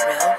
for real?